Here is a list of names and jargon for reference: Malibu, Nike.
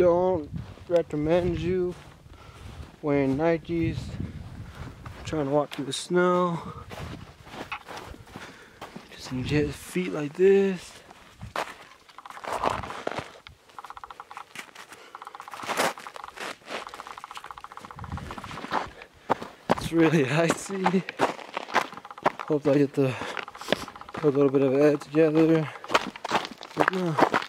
don't recommend you wearing Nikes trying to walk through the snow. Just need to get feet like this. It's really icy. Hope I get the a little bit of air together. But no.